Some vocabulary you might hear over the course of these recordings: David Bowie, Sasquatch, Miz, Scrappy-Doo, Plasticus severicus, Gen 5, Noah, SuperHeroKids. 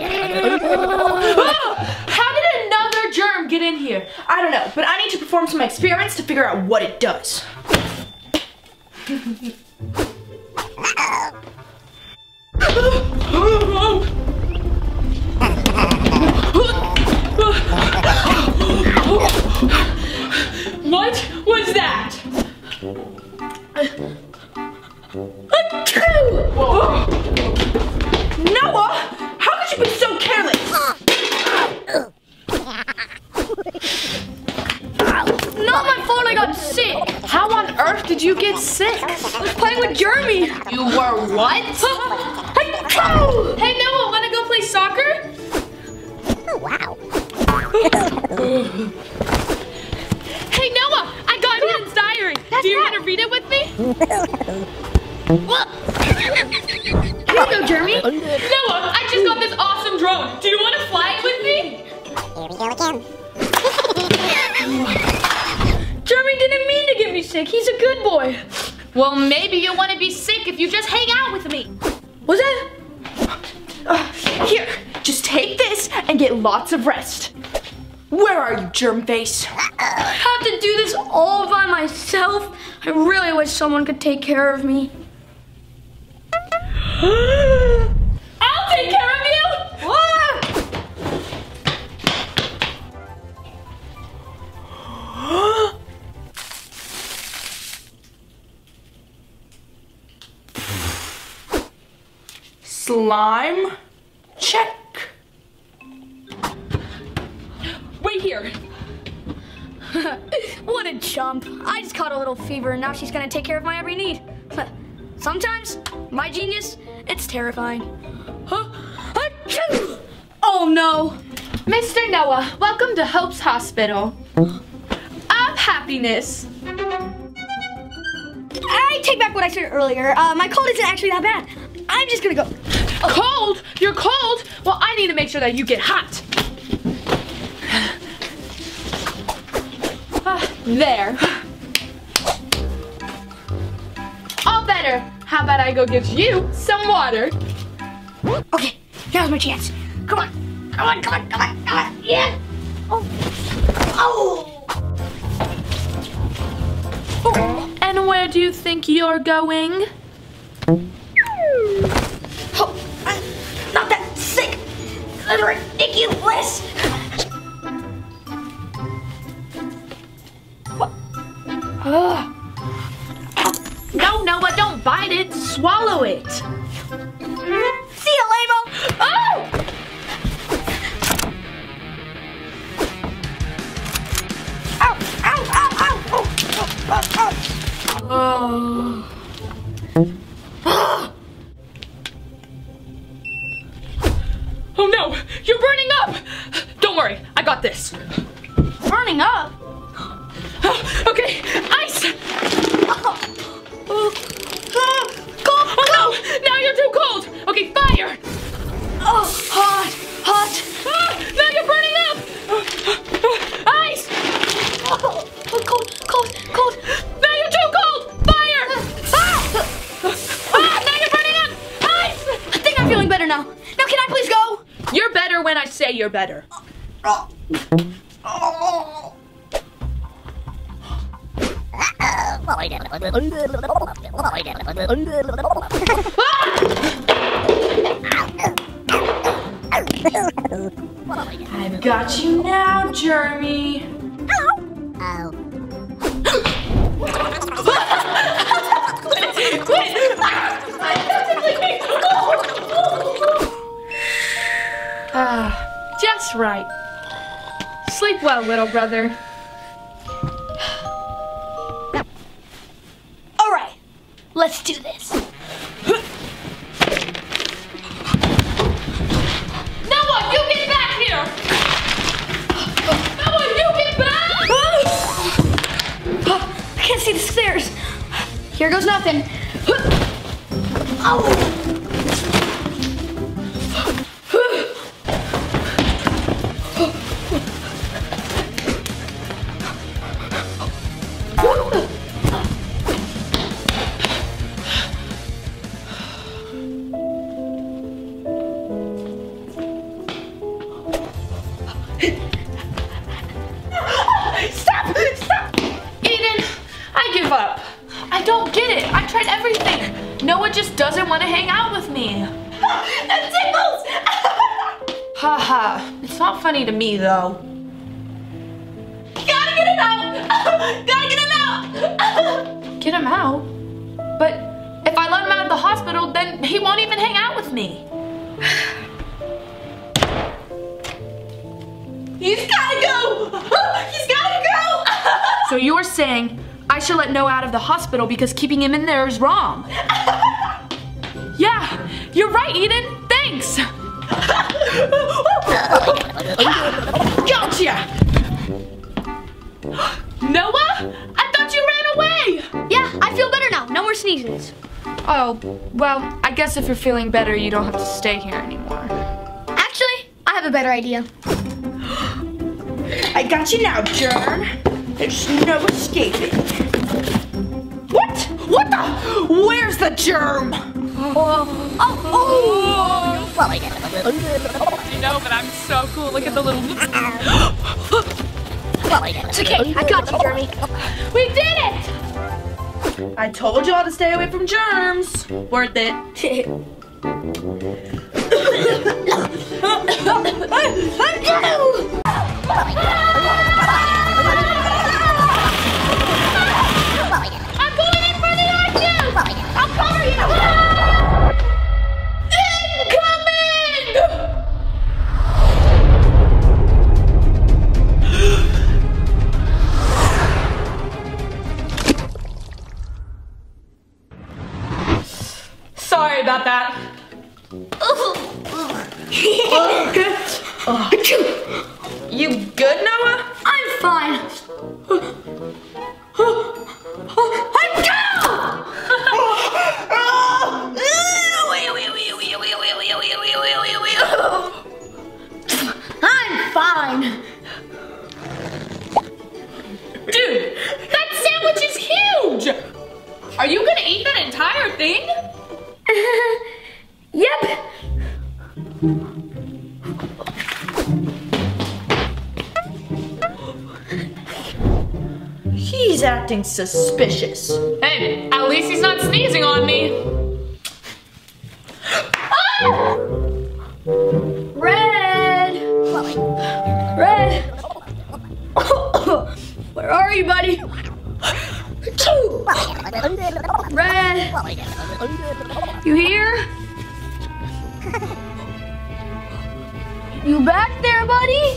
How did another germ get in here? I don't know, but I need to perform some experiments to figure out what it does. What was that? Noah, how could you be so careless? Not my fault I got sick. How on earth did you get sick? I was playing with Jeremy. You were what? Hey Noah, wanna go play soccer? Oh wow. Hey Noah, I got Ian's diary. Do you want to read it with me? Here you go, Jeremy. Noah, I just got this awesome drone. Do you want to fly it with me? Here we go again. Jeremy didn't mean to get me sick. He's a good boy. Well, maybe you'll want to be sick if you just hang out with me. Was that? Here, just take this and get lots of rest. Where are you, Germface? I have to do this all by myself. I really wish someone could take care of me. I'll take care of you! What? Slime? Check. Wait here. What a chump. I just caught a little fever and now she's gonna take care of my every need. Sometimes, my genius, it's terrifying. Huh? Oh no! Mr. Noah, welcome to Hope's Hospital. Of happiness. I take back what I said earlier. My cold isn't actually that bad. I'm just gonna go. Cold? You're cold? Well, I need to make sure that you get hot. There. All better. How about I go give you some water? Okay, now's my chance. Come on, come on, come on, come on, come on. Yeah. Oh. Oh. Oh. And where do you think you're going? Oh, I'm not that sick. That's ridiculous. What? Ugh. No, Noah, don't bite it. Swallow it. See you, Lamo. Oh! Ow, ow, ow, ow, oh, oh, oh, oh. Oh. Oh, no, you're burning up. Don't worry, I got this. Burning up? Oh, okay, ice. Oh. Cold, oh no! Now you're too cold! Okay, fire! Oh, hot! Hot! Ah, now you're burning up! Ice! Oh, cold! Cold! Cold! Now you're too cold! Fire! Now you're burning up! Ice! I think I'm feeling better now. Now can I please go? You're better when I say you're better. Ah! I've got you now, Jeremy. Oh. Quit! Quit! Just right. Sleep well, little brother. Let's do this. Noah, you get back here! Noah, you get back! I can't see the stairs. Here goes nothing. Oh! Stop! Stop! Aiden, I give up. I don't get it. I tried everything. Noah just doesn't want to hang out with me. That tickles! Haha. It's not funny to me, though. Gotta get him out! Gotta get him out! Get him out? But if I let him out of the hospital, then he won't even hang out with me. He's gotta go! He's gotta go! So you're saying I should let Noah out of the hospital because keeping him in there is wrong? Yeah, you're right, Aiden. Thanks. Gotcha! Noah? I thought you ran away! Yeah, I feel better now. No more sneezes. Oh, well, I guess if you're feeling better, you don't have to stay here anymore. Actually, I have a better idea. I got you now, Germ. There's no escaping. What? What the? Where's the germ? Oh. Well, I get it. You know, but I'm so cool. Look at the little... Well, it's okay. I got you, Jeremy. We did it! I told y'all to stay away from germs. Worth it. I'm going in for the action! I'll cover you! Incoming! Sorry about that. You good, Noah? I'm fine. I'm down! I'm fine. Dude, that sandwich is huge! Are you gonna eat that entire thing? Yep. He's acting suspicious. Hey, at least he's not sneezing on me. Ah! Red! Red! Where are you, buddy? Red! You here? You back there, buddy?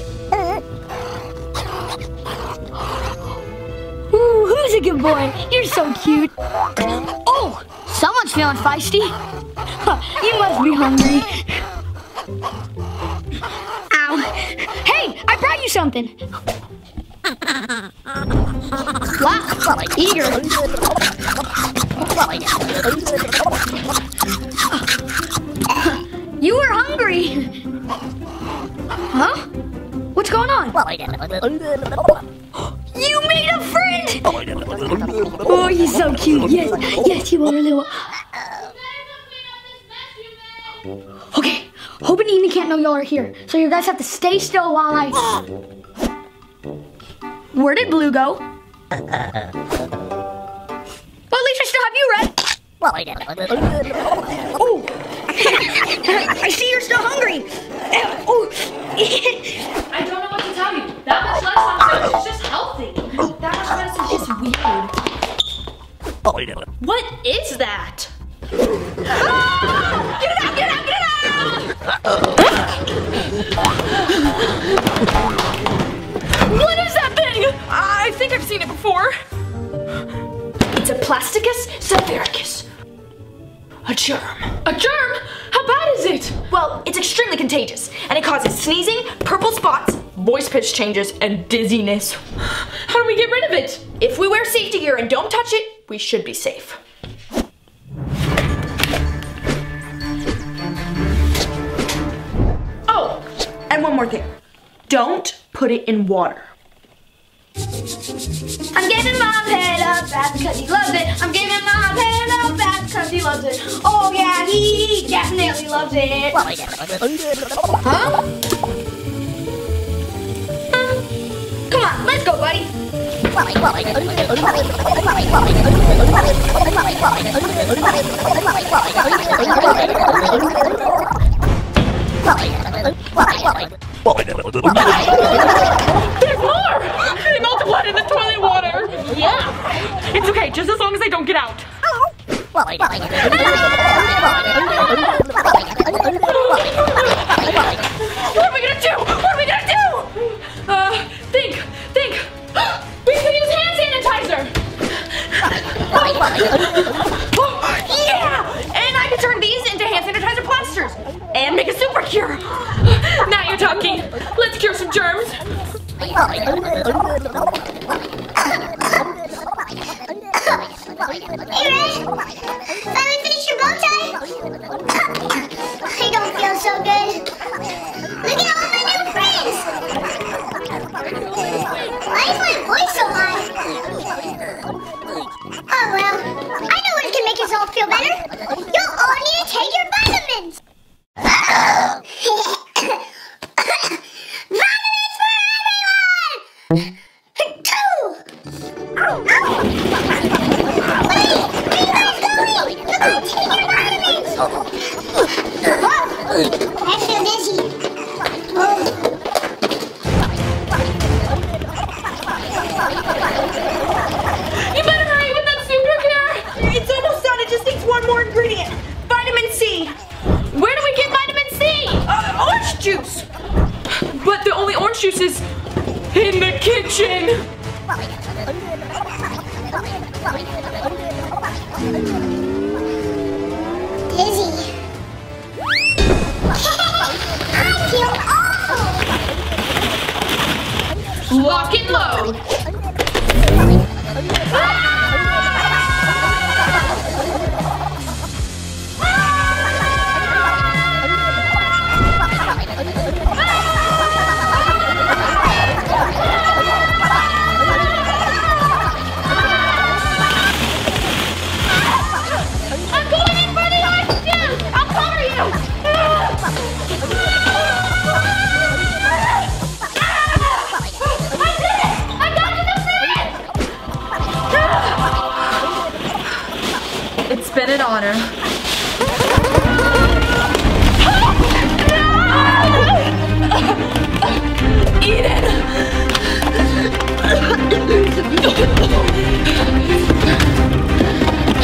Ooh, who's a good boy? You're so cute. Oh, someone's feeling feisty. You must be hungry. Ow. Hey, I brought you something. Wow, eager. You were hungry. Huh? What's going on? You made a friend! Oh, he's so cute. Yes, yes, you are a little. Okay, Hope and Eden can't know y'all are here, so you guys have to stay still while I... Where did Blue go? Well, at least I still have you, Red. Oh! I see you're still hungry. Oh! I don't know what to tell you. That much less on is just healthy. That much less is just weird. What is that? Ah! Get it out! Get it out! Get it out! What is that thing? I think I've seen it before. It's a Plasticus severicus. A germ. A germ? How bad is it? Well, it's extremely contagious, and it causes sneezing, purple spots, voice pitch changes, and dizziness. How do we get rid of it? If we wear safety gear and don't touch it, we should be safe. Oh, and one more thing. Don't put it in water. I'm giving my pet a bath because he loves it. I'm giving my pet a bath because he loves it. Oh yeah, he definitely loves it. Huh? on, let's go, buddy. There's more! They melted blood in the toilet water! Yeah! It's okay, just as long as they don't get out. What are we gonna do? What are we gonna do? Think. We can use hand sanitizer. Yeah! And I can turn these into hand sanitizer plasters and make a super cure. Now you're talking. Let's cure some germs. Aaron, finally finished your bow tie? I don't feel so good. Look at all my new friends! Why is my voice so high? Oh well, I know what can make us all feel better. You'll all need to take your vitamins! Vitamins for everyone! I feel dizzy. You better hurry with that super cure. It's almost done. It just needs one more ingredient. Vitamin C. Where do we get vitamin C? Orange juice. But the only orange juice is in the kitchen. Dizzy. Lock and load! I'm going in for the oxygen! I'll cover you! It's been an honor. Eden!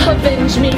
Avenge me.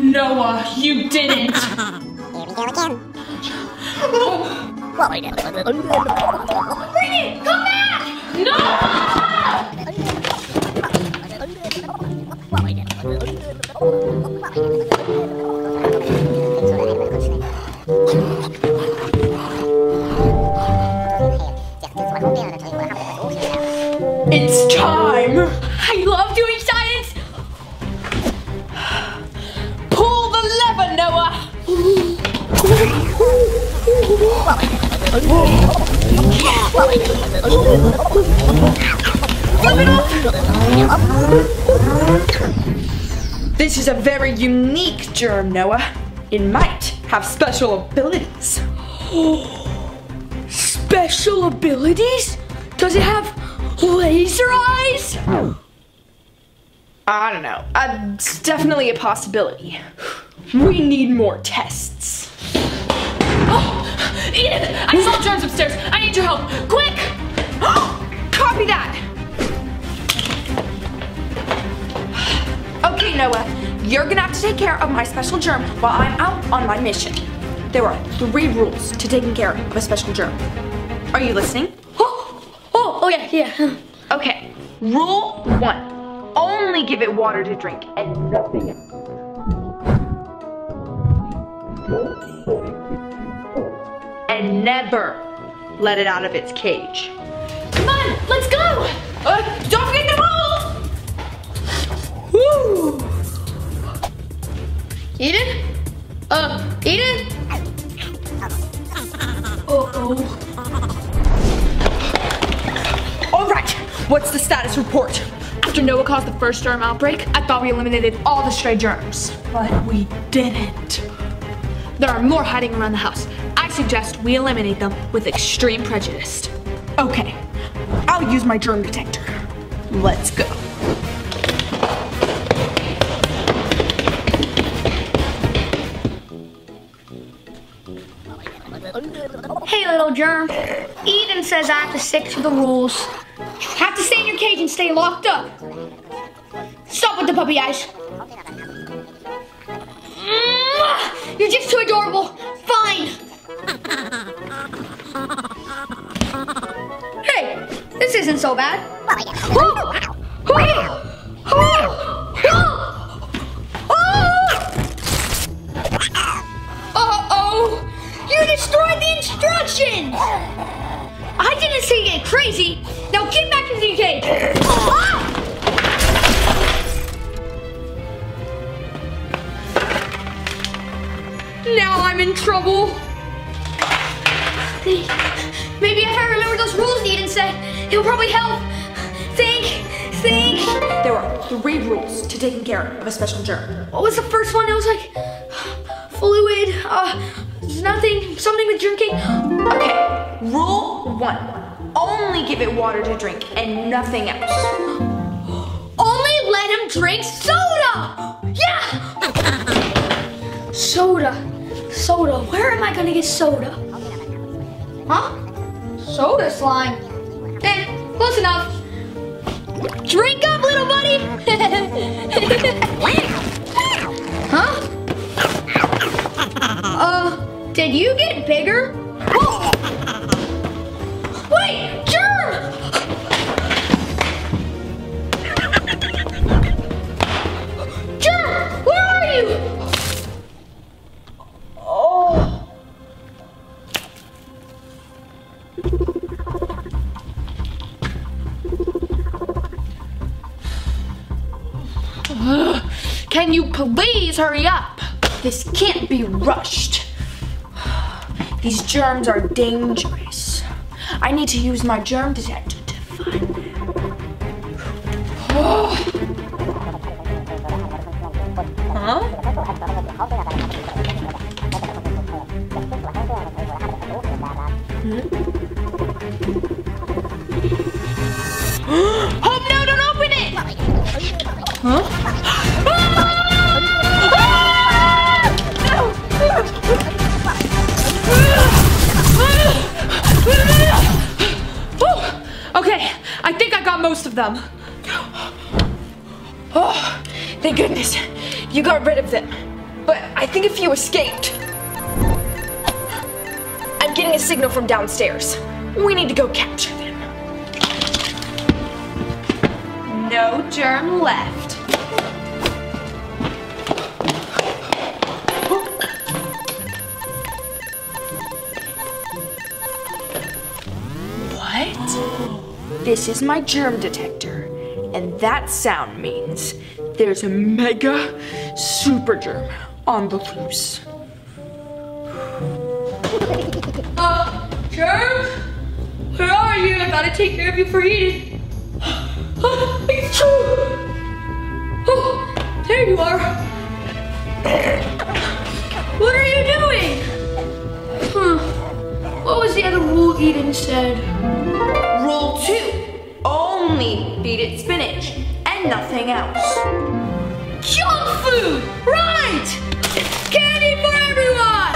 Noah, you didn't! Here we go again. Brittany, come back! Noah! It's time! I love doing science! Noah! This is a very unique germ, Noah. It might have special abilities. Special abilities? Does it have laser eyes? I don't know. It's definitely a possibility. We need more tests. Oh, Edith! I saw germs upstairs. I need your help. Quick! Oh, copy that. Okay, Noah. You're gonna have to take care of my special germ while I'm out on my mission. There are 3 rules to taking care of a special germ. Are you listening? Oh yeah. Okay, rule 1. Only give it water to drink and nothing else. And never let it out of its cage. Come on, let's go! Don't forget the rules! Woo! Eden? Eden? Uh-oh. All right, what's the status report? After Noah caused the first germ outbreak, I thought we eliminated all the stray germs. But we didn't. There are more hiding around the house. I suggest we eliminate them with extreme prejudice. Okay, I'll use my germ detector. Let's go. Hey, little germ. Eden says I have to stick to the rules. You have to stay in your cage and stay locked up. Stop with the puppy eyes. You're just too adorable. Fine. Hey, this isn't so bad. Uh-oh. You destroyed the instructions. I didn't say get crazy. Now get back into your cage. Now I'm in trouble. Maybe if I remember those rules Eden said, it'll probably help. Think. There are 3 rules to taking care of a special germ. What was the first one? It was like fluid, nothing, something with drinking. Okay, rule 1. Only give it water to drink and nothing else. Only let him drink soda! Yeah! Soda. Where am I gonna get soda? Huh? Soda slime. Eh, close enough. Drink up, little buddy! Huh? Did you get bigger? Oh. Wait, germ! Germ, where are you? Oh. Can you please hurry up? This can't be rushed. These germs are dangerous. I need to use my germ detector to find them. Huh? Oh no, don't open it! Huh? Okay, I think I got most of them. Oh, thank goodness. You got rid of them. But I think a few escaped. I'm getting a signal from downstairs. We need to go capture them. No germ left. This is my germ detector, and that sound means there's a mega super germ on the loose. Germ? Where are you? I thought I'd take care of you for Eden. It's true! Oh, there you are. What are you doing? What was the other rule Eden said? Rule 2, only feed it spinach and nothing else. Junk food, right! Candy for everyone!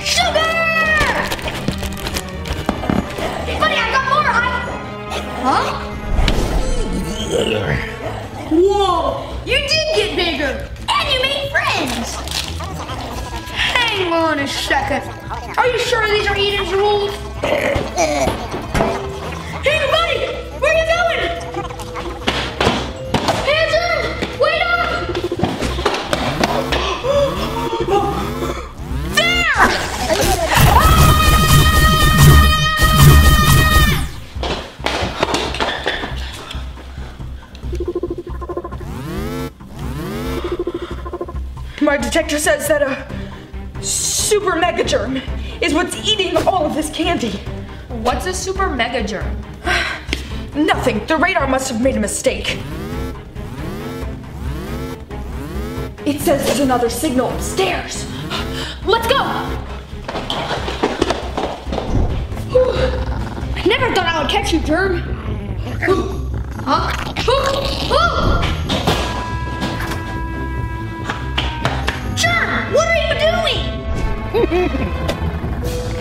Sugar! Buddy, I got more, Whoa, you did get bigger, and you made friends! friends! Hang on a second. Are you sure these are Eden's rules? Hey, buddy! Where you going? Hands up! Wait up! There! My detector says that a super mega germ is what's eating all of this candy. What's a super mega germ? Nothing. The radar must have made a mistake. It says there's another signal upstairs. Let's go! I never thought I would catch you, germ. What are you doing?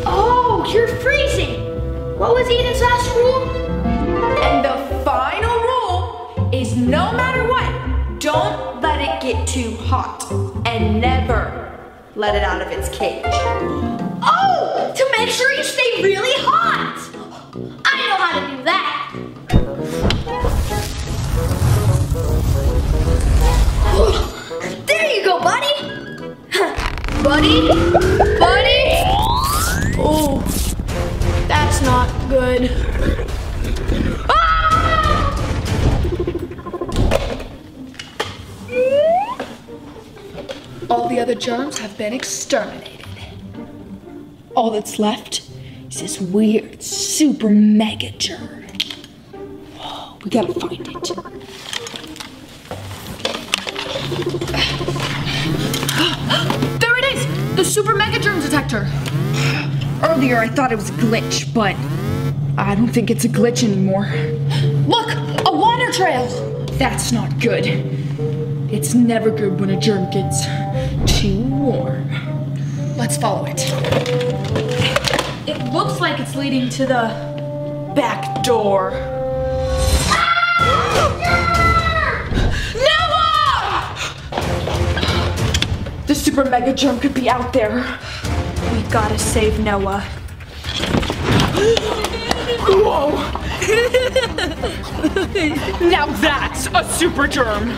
Oh, you're freezing. What was Eden's last rule? And the final rule is no matter what, don't let it get too hot. And never let it out of its cage. Oh, to make sure you stay really hot. I know how to do that. There you go, buddy. Buddy? Buddy? Oh, that's not good. Ah! All the other germs have been exterminated. All that's left is this weird super mega germ. Oh, we gotta find it. The super mega germ detector. Earlier I thought it was a glitch, but I don't think it's a glitch anymore. Look, a water trail. That's not good. It's never good when a germ gets too warm. Let's follow it. It looks like it's leading to the back door. The super mega germ could be out there. We gotta save Noah. Whoa! Now that's a super germ.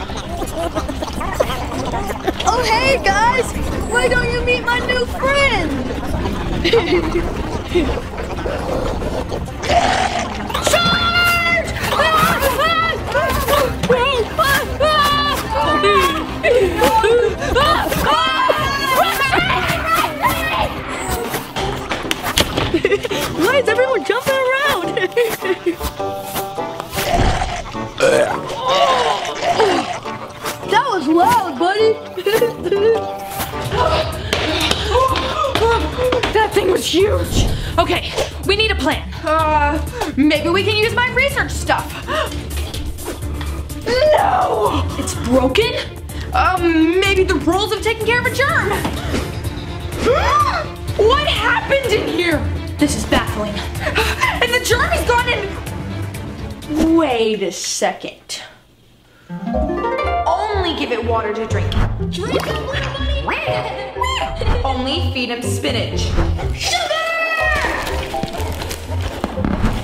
Oh hey guys, why don't you meet my new friend? Charge! Why is everyone jumping around? That was loud, buddy. That thing was huge. Okay, we need a plan. Maybe we can use my research stuff. No! It's broken? Maybe the rules of taking care of a germ. What happened in here? This is baffling. And the germ is gone in. Wait a second. Only give it water to drink. Drink some water, buddy. Only feed him spinach. Sugar!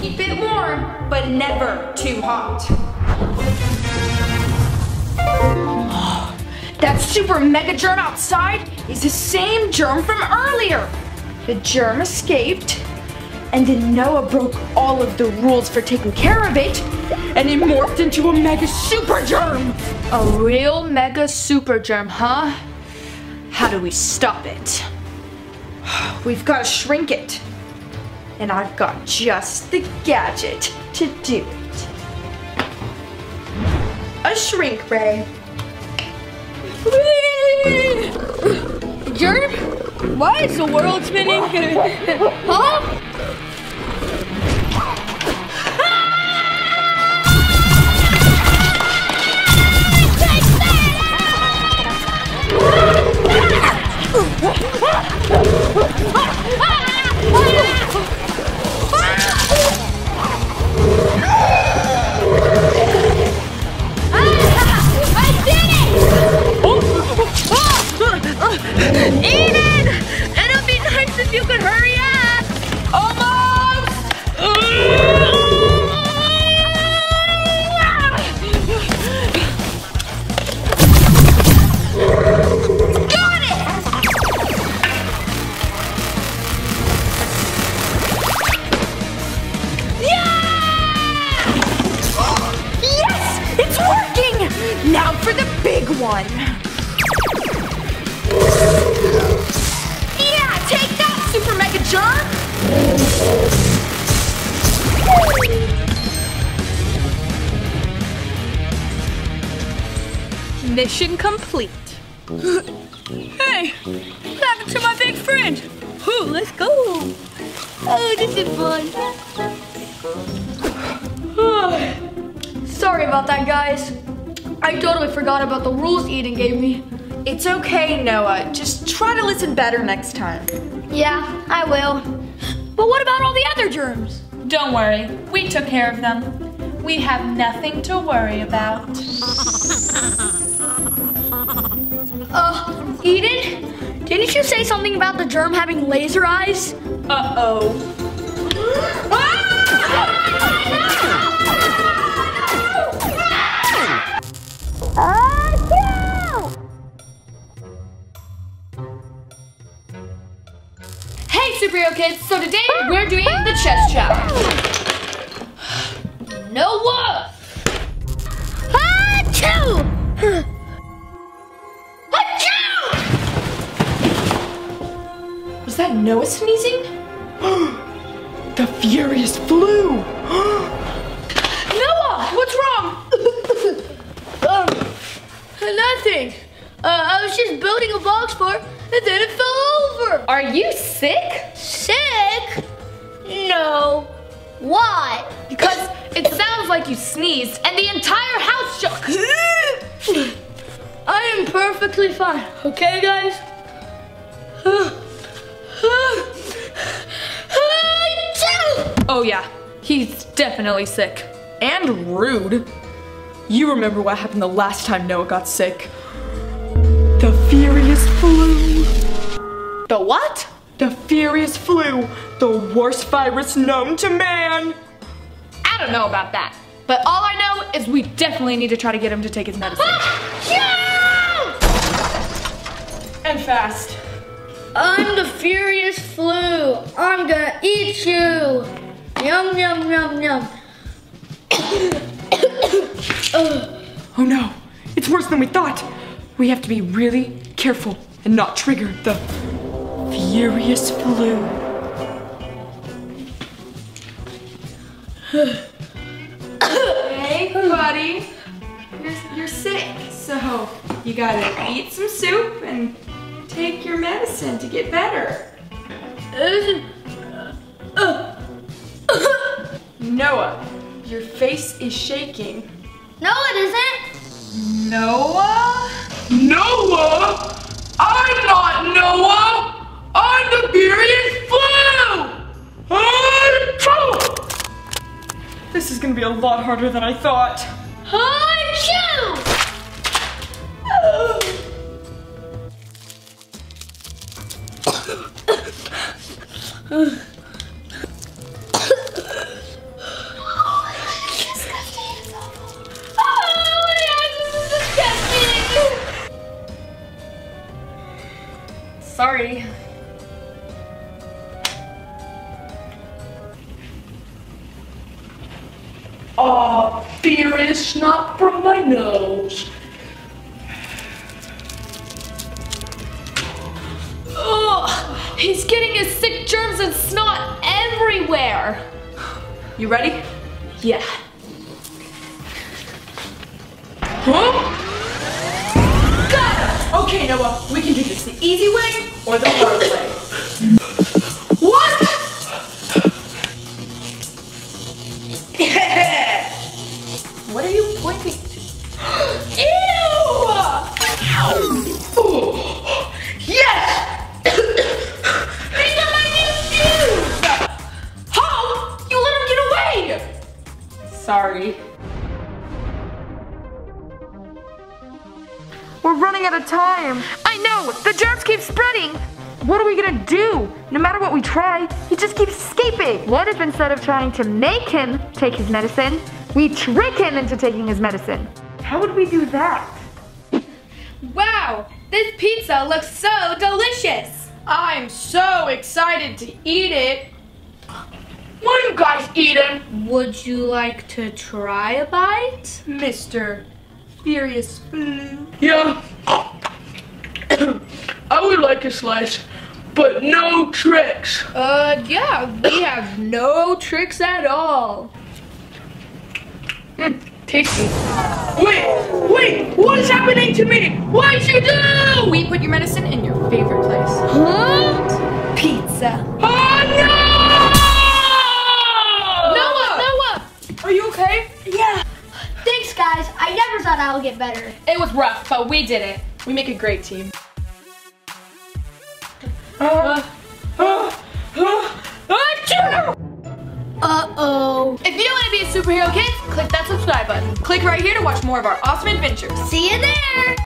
Keep it warm, but never too hot. That super mega germ outside is the same germ from earlier. The germ escaped, and then Noah broke all of the rules for taking care of it, and it morphed into a mega super germ. A real mega super germ, huh? How do we stop it? We've got to shrink it, and I've got just the gadget to do it. A shrink ray. Germ? Why is the world spinning? Huh? I did it! Now for the big one! Yeah, take that, Super Mega Jerk! Mission complete. Hey, what happened to my big friend? Oh, let's go! Oh, this is fun. Sorry about that, guys. I totally forgot about the rules Eden gave me. It's okay, Noah. Just try to listen better next time. Yeah, I will. But what about all the other germs? Don't worry. We took care of them. We have nothing to worry about. Eden? Didn't you say something about the germ having laser eyes? Uh-oh. Ah! Hey, SuperHero Kids! So today we're doing the chest challenge. Noah! Achoo! Achoo! Was that Noah sneezing? The furious flu! Noah, what's wrong? Nothing. I was just building a box fort and then it fell over. Are you sick? Sick? No. Why? Because it sounds like you sneezed and the entire house shook. I am perfectly fine. Okay, guys? Oh, yeah. He's definitely sick. And rude. You remember what happened the last time Noah got sick. The furious flu. The what? The furious flu, the worst virus known to man. I don't know about that, but all I know is we definitely need to try to get him to take his medicine. And fast. I'm the furious flu. I'm gonna eat you. Yum, yum, yum, yum. Oh no, it's worse than we thought. We have to be really careful and not trigger the furious flu. Hey, buddy, you're sick, so you gotta eat some soup and take your medicine to get better. Noah, your face is shaking. No, it isn't. Noah? Noah? I'm not Noah! I'm the furious flu! Achoo! This is gonna be a lot harder than I thought. Achoo! Sorry. Oh, fear is snot from my nose. Oh, he's getting his sick germs and snot everywhere. You ready? Yeah. Huh? Okay, Noah, we can do this the easy way or the hard way. What? What are you pointing to? Ew! Yes! These are my new shoes! Ho! You let him get away! Sorry. We're running out of time. I know, the germs keep spreading. What are we gonna do? No matter what we try, he just keeps escaping. What if instead of trying to make him take his medicine, we trick him into taking his medicine? How would we do that? Wow, this pizza looks so delicious. I'm so excited to eat it. Will you guys eat it? Would you like to try a bite? Mr. Furious Blue. Yeah. I would like a slice, but no tricks. Yeah, we have no tricks at all. Tasty. Wait, what is happening to me? What'd you do? We put your medicine in your favorite place. Huh? Pizza. Oh, no! Noah! Are you okay? Yeah. Thanks, guys. I never thought I would get better. It was rough, but we did it. We make a great team. Uh-oh. If you don't want to be a superhero kid, click that subscribe button. Click right here to watch more of our awesome adventures. See you there!